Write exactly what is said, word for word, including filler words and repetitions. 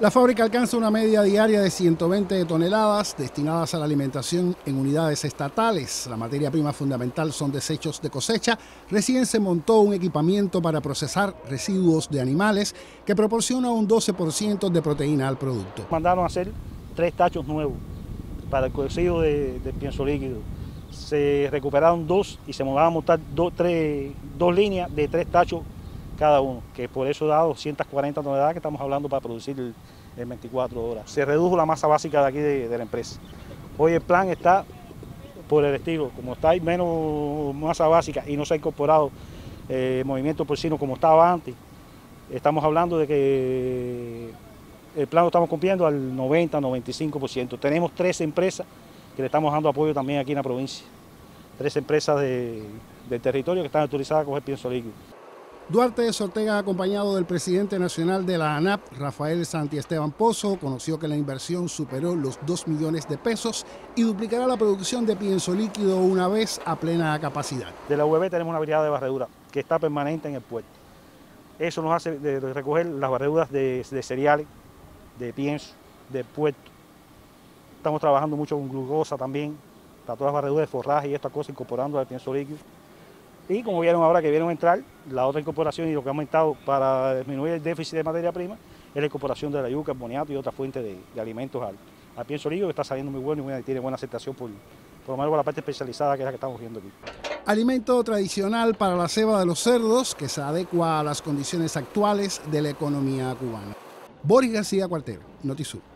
La fábrica alcanza una media diaria de ciento veinte toneladas destinadas a la alimentación en unidades estatales. La materia prima fundamental son desechos de cosecha. Recién se montó un equipamiento para procesar residuos de animales que proporciona un doce por ciento de proteína al producto. Mandaron a hacer tres tachos nuevos para el cocido de, de pienso líquido. Se recuperaron dos y se mandaron a montar do, tres, dos líneas de tres tachos cada uno, que por eso da doscientas cuarenta toneladas que estamos hablando para producir en veinticuatro horas. Se redujo la masa básica de aquí de, de la empresa. Hoy el plan está por el estilo, como está hay menos masa básica y no se ha incorporado eh, movimiento porcino como estaba antes, estamos hablando de que el plan lo estamos cumpliendo al noventa, noventa y cinco por ciento. Tenemos tres empresas que le estamos dando apoyo también aquí en la provincia, tres empresas de, del territorio que están autorizadas a coger pienso líquido. Duarte S. Ortega, acompañado del presidente nacional de la ANAP, Rafael Santiesteban Pozo, conoció que la inversión superó los dos millones de pesos y duplicará la producción de pienso líquido una vez a plena capacidad. De la U V B tenemos una brigada de barredura que está permanente en el puerto. Eso nos hace de recoger las barreduras de, de cereales, de pienso, de puerto. Estamos trabajando mucho con glucosa también, para todas las barreduras de forraje y estas cosas, incorporando al pienso líquido. Y como vieron ahora que vieron a entrar, la otra incorporación y lo que ha aumentado para disminuir el déficit de materia prima es la incorporación de la yuca, boniato y otras fuentes de, de alimentos al, al pienso líquido, que está saliendo muy bueno y muy, tiene buena aceptación por, por lo menos por la parte especializada que es la que estamos viendo aquí. Alimento tradicional para la ceba de los cerdos que se adecua a las condiciones actuales de la economía cubana. Boris García Cuartero, Noticiero.